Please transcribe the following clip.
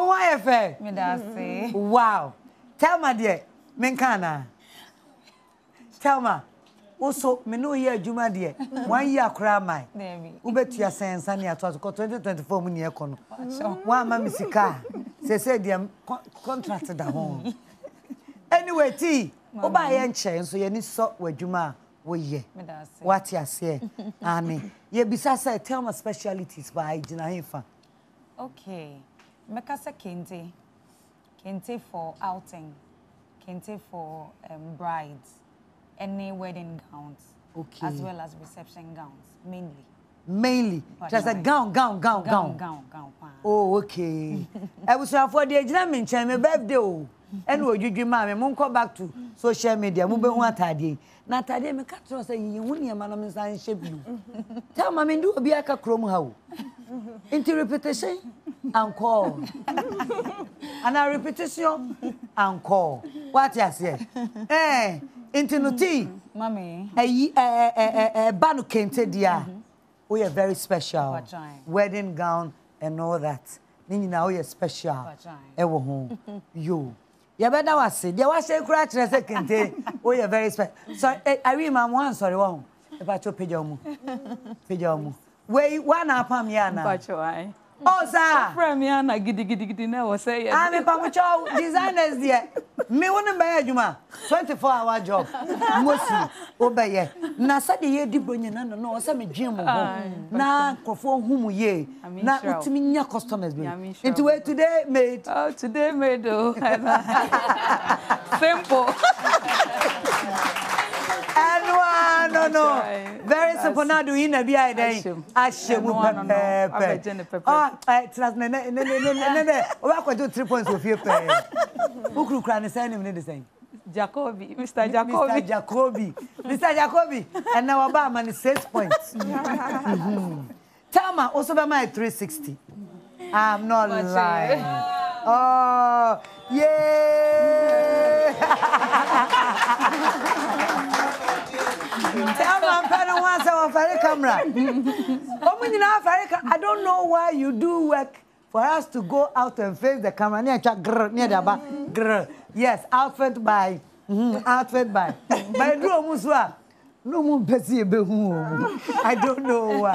me wow. Tell me, dear. Menkana. Tell me. Also, me no year Juma dear. 1 year cry my. Ubet ya sense and ya 2024 money econo. One mammy sika. They said they contracted the home. Anyway, tea. Oba yenche so ye ni so we Juma we ye. What ya say? Amen. Ye besides tell me specialities by Jina Hefa. Okay. Mekasa kente. Kente for outing. Kente for brides. Any wedding gowns, okay, as well as reception gowns, mainly. Mainly, just a gown. Oh, okay. I was for the examination, my birthday. And what you do, mammy, won't come back to social media. Move one tidy. Now, today, my cat was saying, you wouldn't your man and shape you. Tell mammy, do be like a chrome how. Into repetition, and call. And a repetition, and call. What you say? Eh. Into no tea, mommy. A banu kente dia. We are very special. Wedding gown and all that. Nini na we are special. Ewo home. You. Ya better was say. Ya was say crash na kente. We are very special. Sorry, I remember one. Sorry, one. About your pijamu. We one upon yana. About your eye. Oh, sir. From yana gidi na was say. I'm a pamucho designers there. Me wouldn't buy a juma 24-hour job. Mostly obey. Nasa the year deep in an no, some gym. Na conform whom ye, not to me, your customers. Into where today made. Oh, today made. Simple. And one, no. Very simple. Now do in a beer day. Ashim. Oh, I trust me. What do 3 points of your pay? Who can send him the same? Jacobi, Mr. Jacobi, Mr. Jacobi, and now about man is 6 points. Tama also by my 360. I'm not lying. Oh, yeah. Tama, Pano wants our fire camera. I don't know why you do work. For us to go out and face the camera near the bar. Yes, outfit by outfit by. By no muswa, no more busy. I don't know why.